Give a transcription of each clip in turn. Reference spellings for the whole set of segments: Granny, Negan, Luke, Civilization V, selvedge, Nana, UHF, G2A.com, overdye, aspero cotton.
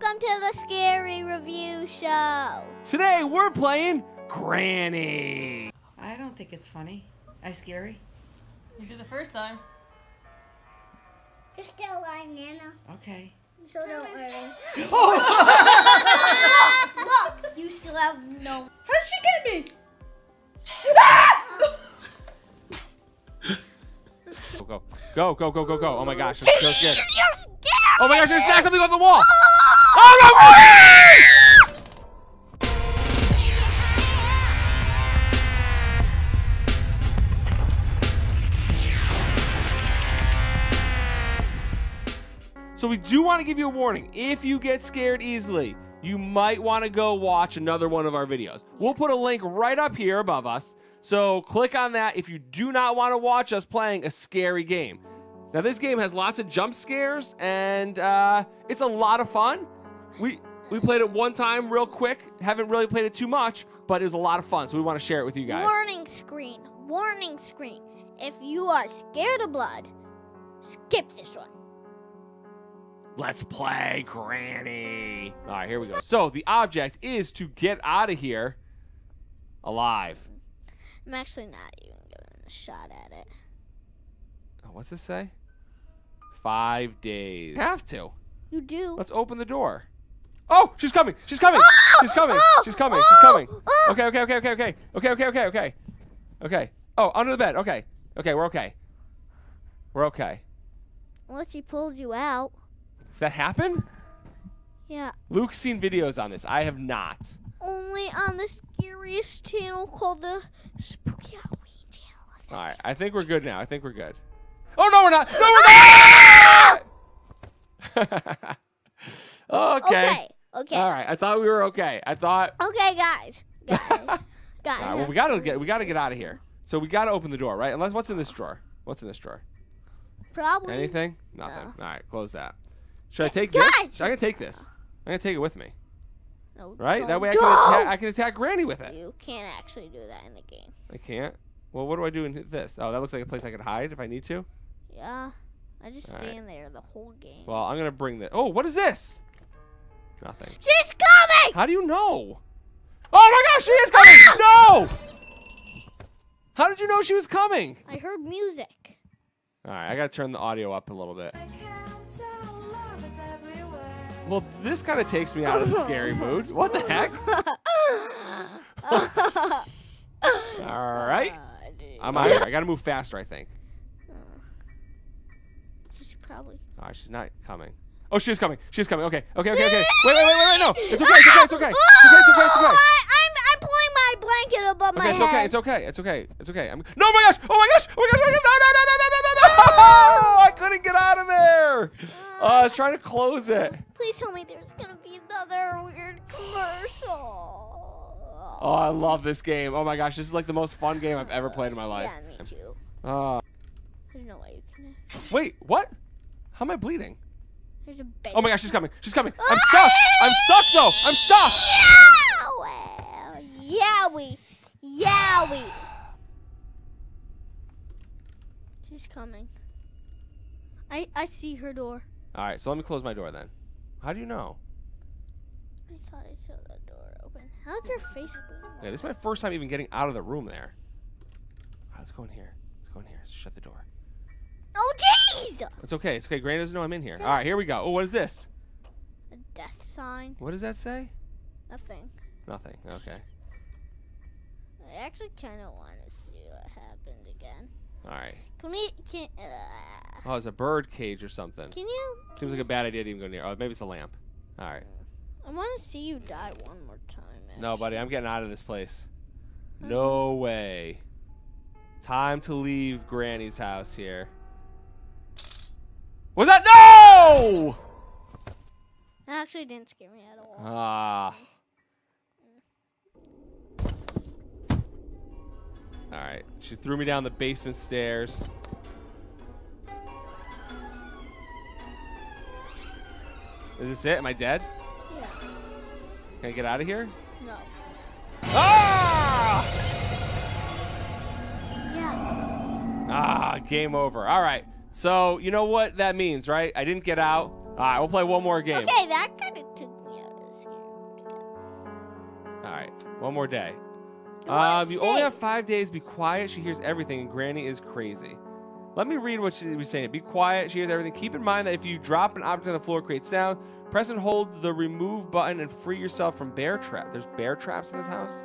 Welcome to the Scary Review Show. Today we're playing Granny. I don't think it's funny. Or scary. You did the first time. You're still alive, Nana. Okay. So don't worry. Oh! Look! You still have no... How did she get me? Go, go, go, go, go, go. Oh my gosh, I'm so scared. You're scared. Oh my gosh, I snagged something off the wall. Oh no! So we do want to give you a warning. If you get scared easily, you might want to go watch another one of our videos. We'll put a link right up here above us. So click on that if you do not want to watch us playing a scary game. Now this game has lots of jump scares and it's a lot of fun. We played it one time real quick. Haven't really played it too much, but it was a lot of fun. So we want to share it with you guys. Warning screen, warning screen. If you are scared of blood, skip this one. Let's play Granny. All right, here we go. So the object is to get out of here alive. I'm actually not even giving a shot at it. Oh, what's this say? 5 days. You have to. You do. Let's open the door. Oh, she's coming. She's coming. Oh! She's coming. Oh! She's coming. Oh! She's coming. Oh! Okay, okay, okay, okay, okay. Okay, okay, okay, okay. Okay. Oh, under the bed. Okay. Okay, we're okay. We're okay. Unless she pulls you out. Does that happen? Yeah. Luke's seen videos on this. I have not. Only on the scariest channel called the Spooky Halloween channel. All right. I think we're good now. I think we're good. Oh, no, we're not. No, we're not. Okay. Okay. Okay. All right. I thought we were okay. I thought. Okay, guys. Guys. Guys. All right, well, we gotta get out of here. So we gotta open the door, right? Unless what's in this drawer? What's in this drawer? Probably. Anything? Nothing. No. All right. Close that. Should I take this? I'm gonna take this. I'm gonna take it with me. No, right? That way I can attack Granny with it. You can't actually do that in the game. I can't? Well, what do I do in this? Oh, that looks like a place I could hide if I need to. Yeah. I just stand there the whole game. Well, I'm gonna bring this. Oh, what is this? Nothing. She's coming! How do you know? Oh my gosh, she is coming! Ah! No! How did you know she was coming? I heard music. All right, I gotta turn the audio up a little bit. Well, this kind of takes me out of the scary mood. What the heck? All right. I'm out here. I got to move faster, I think. She's probably. All right, she's not coming. Oh, she's coming. She's coming. Okay. Okay, okay, okay. Wait, wait, wait, wait, wait. No. It's okay. It's okay. It's okay. It's okay. It's okay. It's okay. I'm pulling my blanket above my head. It's okay. It's okay. It's okay. It's okay. I'm... No, my gosh. Oh, my gosh. Oh, my gosh. No, no, no, no, no, no, no. Oh, I couldn't get out of there. I was trying to close it. Please tell me there's going to be another weird commercial. Oh, I love this game. Oh, my gosh. This is like the most fun game I've ever played in my life. Yeah, me too. There's no way you can... Wait, what? How am I bleeding? There's a baby. Oh, my gosh. She's coming. She's coming. I'm stuck. I'm stuck, though. I'm stuck. Yowie. Yowie. She's coming. I see her door. All right, so let me close my door then. How do you know? I thought I saw the door open. How's your face open? Yeah, this is my first time even getting out of the room there. All right, let's go in here. Let's go in here. Let's shut the door. Oh, jeez! It's okay. It's okay. Granny doesn't know I'm in here. All right, here we go. Oh, what is this? A death sign. What does that say? Nothing. Nothing. Okay. I actually kind of want to see what happened again. All right. Can we? Can, oh, it's a bird cage or something. Can you? Seems like a bad idea to even go near. Oh, maybe it's a lamp. All right. I want to see you die one more time. Actually. No, buddy, I'm getting out of this place. No way. Time to leave Granny's house here. Was that? No! That actually didn't scare me at all. Ah. All right, she threw me down the basement stairs. Is this it? Am I dead? Yeah. Can I get out of here? No. Ah! Yeah. Ah, game over. All right, so you know what that means, right? I didn't get out. All right, we'll play one more game. Okay, that kind of took One more day. You only have 5 days. Be quiet. She hears everything, and Granny is crazy. Let me read what she was saying. Be quiet. She hears everything. Keep in mind that if you drop an object on the floor, create sound. Press and hold the remove button and free yourself from bear trap. There's bear traps in this house?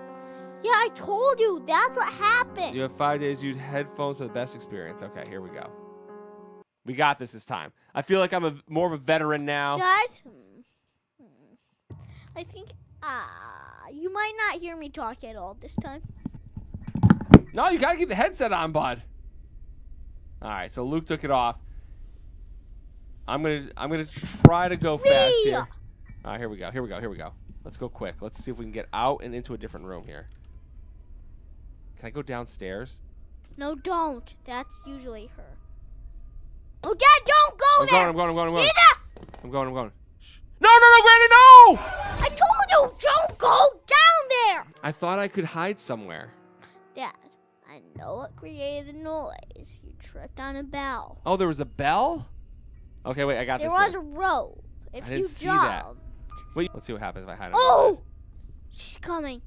Yeah, I told you. That's what happened. You have 5 days. Use headphones for the best experience. Okay, here we go. We got this time. I feel like I'm more of a veteran now. Guys, I think you might not hear me talk at all this time. No, you gotta keep the headset on, bud. All right, so Luke took it off. I'm gonna try to go fast here. All right, here we go. Here we go. Here we go. Let's go quick. Let's see if we can get out and into a different room here. Can I go downstairs? No, don't. That's usually her. Oh, Dad, don't go there. I'm going. I'm going. Shh. No, Granny, no! I told you, don't go down there. I thought I could hide somewhere. Dad, I know it created a noise. You tripped on a bell. Oh, there was a bell? Okay, wait, I got this. There was a rope. If you jump. Wait, let's see what happens if I hide under the bed. She's coming.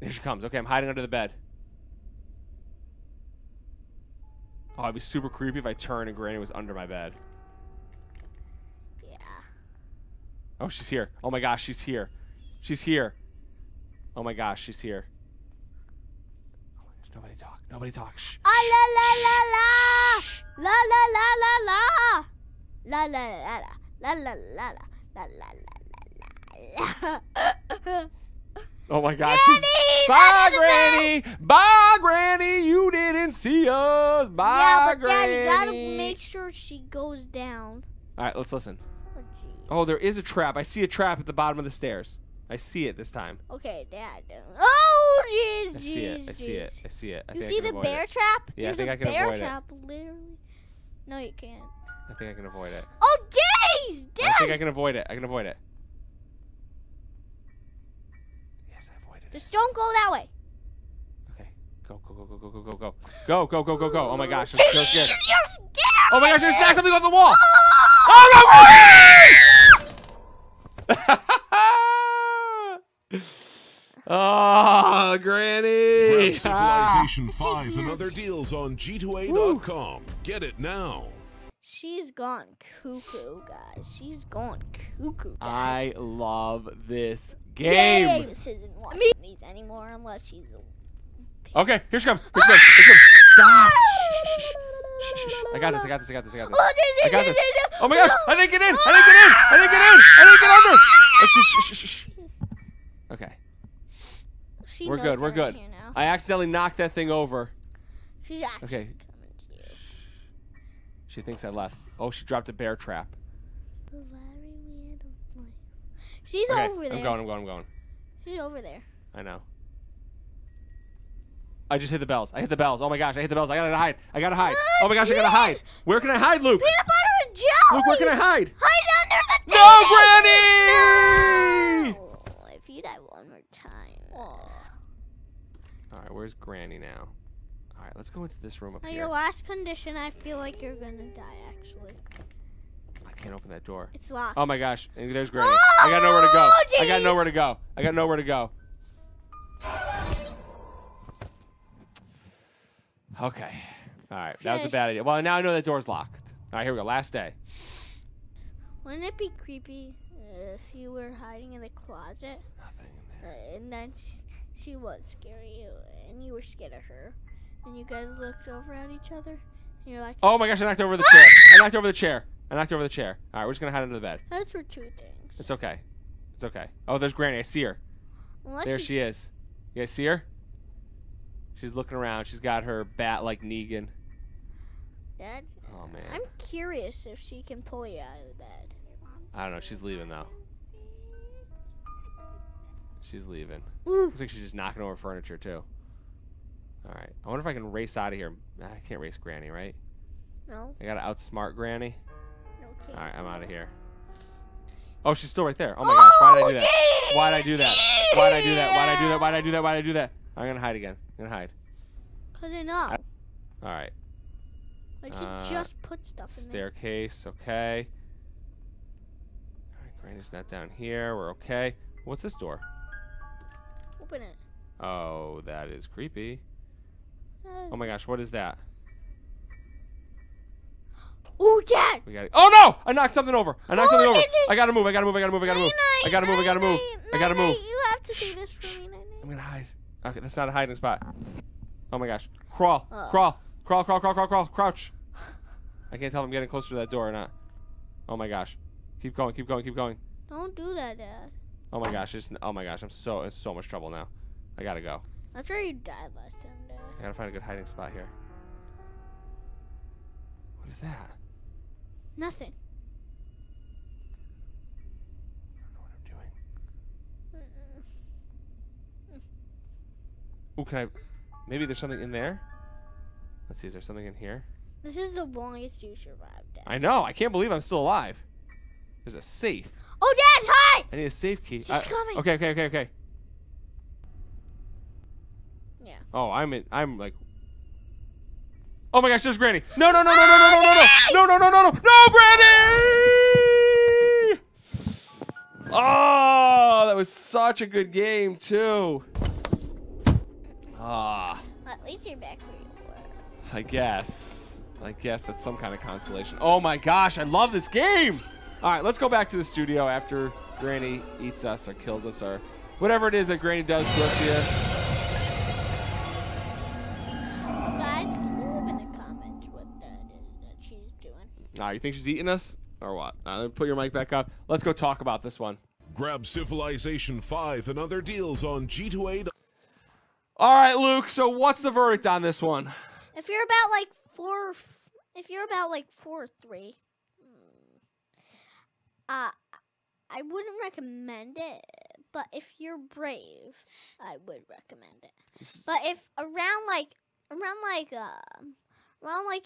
There she comes. Okay, I'm hiding under the bed. Oh, it'd be super creepy if I turned and Granny was under my bed. Yeah. Oh, she's here. Oh my gosh, she's here. She's here. Oh my gosh, she's here. Oh my gosh, nobody talk. Nobody talk. Shh. Ah, la la la la. La la la la la. La la la la. La la la la la la la la. Oh my gosh. Bye, Granny. Bye, Granny. You didn't see us. Bye, yeah, but Granny. Daddy, gotta make sure she goes down. All right, let's listen. Oh, there is a trap. I see a trap at the bottom of the stairs. I see it this time. Okay, Dad. Oh, jeez. I see it. You see the bear trap? Yeah, I think I can avoid it. There's a bear trap, literally. No, you can't. I think I can avoid it. Oh, jeez, Dad! I think I can avoid it. I can avoid it. Yes, I avoided it. Just don't go that way. Okay. Go. Go. Oh my gosh, I'm so scared. Jeez, you're scared. Oh my gosh, I snagged something off the wall. Oh no, Granny! Oh, Granny. Civilization 5 and other deals on G2A.com. Get it now. She's gone cuckoo, guys. She's gone cuckoo, guys. I love this game. This isn't watching these anymore unless she's a... Okay, here she comes. Here she comes. Stop. Shh. I got this. I got this. Oh my gosh, I didn't get in. I didn't get in. Shh. Okay. We're good. I accidentally knocked that thing over. She's actually... Okay. She thinks I left. Oh, she dropped a bear trap. She's over there. I'm going. She's over there. I know. I just hit the bells. Oh my gosh, I hit the bells. I gotta hide. Oh my gosh, I gotta hide. Where can I hide, Luke? Peanut butter and jelly. Luke, where can I hide? Hide under the table. No, Granny! No. If you die one more time. All right, where's Granny now? All right, let's go into this room up here. Your last condition, I feel like you're going to die, actually. I can't open that door. It's locked. Oh, my gosh. There's Granny. Oh, I got nowhere to go. Geez. I got nowhere to go. Okay. All right. That was a bad idea. Well, now I know that door's locked. All right, here we go. Last day. Wouldn't it be creepy if you were hiding in the closet? Nothing in there. And then she was scary, and you were scared of her. And you guys looked over at each other, and you're like, "Oh my gosh! I knocked over the chair! I knocked over the chair!" All right, we're just gonna hide under the bed. Those were two things. It's okay. Oh, there's Granny. I see her. There she is. You guys see her? She's looking around. She's got her bat like Negan. Dad. Oh man. I'm curious if she can pull you out of the bed. I don't know. She's leaving though. She's leaving. Ooh. Looks like she's just knocking over furniture too. All right. I wonder if I can race out of here. I can't race Granny, right? No. I gotta outsmart Granny. Okay. All right, I'm out of here. Oh, she's still right there. Oh my gosh! Why'd I do that? I'm gonna hide again. Cause enough. All right. Like she just put stuff in there. Staircase. Okay. All right, Granny's not down here. We're okay. What's this door? Open it. Oh, that is creepy. Oh my gosh, what is that? Oh, Dad! We got it. Oh no! I knocked something over. I knocked something over. I gotta move. You have to do this for me. I'm gonna hide. Okay, that's not a hiding spot. Oh my gosh. Crawl. Crawl. Crouch. I can't tell if I'm getting closer to that door or not. Oh my gosh. Keep going. Don't do that, Dad. Oh my gosh, I'm in so much trouble now. I gotta go. That's where you died last time, Dad. I gotta find a good hiding spot here. What is that? Nothing. I don't know what I'm doing. Oh, can I? Maybe there's something in there? Let's see, is there something in here? This is the longest you survived, Dad. I know, I can't believe I'm still alive. There's a safe. Oh, Dad, hi! I need a safe key. She's coming. Okay. Yeah. Oh, I'm like. Oh my gosh, there's Granny! No, Granny! Oh, that was such a good game too. Ah. Well, at least you're back where you were. I guess that's some kind of consolation. Oh my gosh, I love this game! All right, let's go back to the studio after Granny eats us or kills us or whatever it is that Granny does to us here. Guys, can you leave in the comments what that she's doing? You think she's eating us or what? Put your mic back up. Let's go talk about this one. Grab Civilization V and other deals on G2A. All right, Luke, so what's the verdict on this one? If you're about like four or three, I wouldn't recommend it, but if you're brave, I would recommend it. But if around like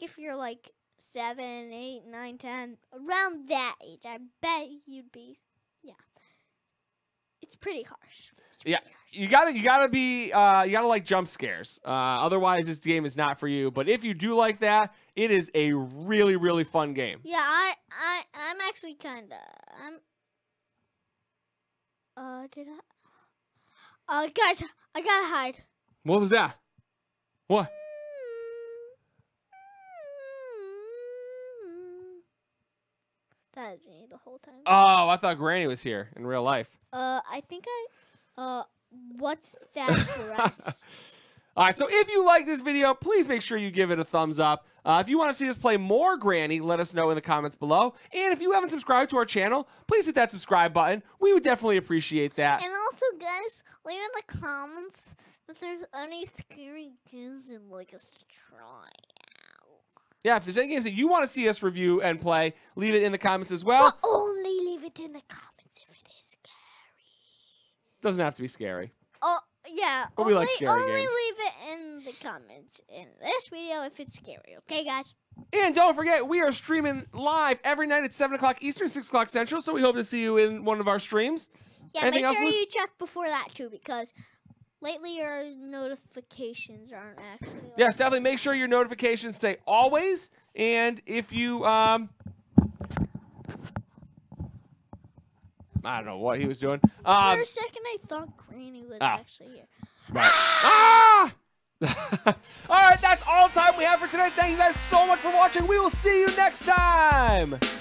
if you're like 7, 8, 9, 10, around that age, I bet you'd be, yeah. It's pretty harsh. You gotta like jump scares. Otherwise, this game is not for you. But if you do like that, it is a really, really fun game. Yeah, I'm actually kind of. Guys, I gotta hide. What was that? What? That was me the whole time. Oh, I thought Granny was here in real life. What's that for us? All right, so if you like this video, please make sure you give it a thumbs up. If you want to see us play more Granny, let us know in the comments below. And if you haven't subscribed to our channel, please hit that subscribe button. We would definitely appreciate that. And also, guys, leave in the comments if there's any scary games you'd like us to try. Yeah, if there's any games that you want to see us review and play, leave it in the comments as well. But only leave it in the comments if it is scary. Doesn't have to be scary. Oh, yeah. But we like scary games. Only leave it in the comments in this video if it's scary. Okay, guys? And don't forget, we are streaming live every night at 7 o'clock Eastern, 6 o'clock Central, so we hope to see you in one of our streams. Yeah, Anything else, Luke? You check before that, too, because... lately, your notifications aren't actually... Yes, definitely make sure your notifications say always. And if you... I don't know what he was doing. For a second, I thought Granny was actually here. Right. Ah! All right, that's all the time we have for tonight. Thank you guys so much for watching. We will see you next time.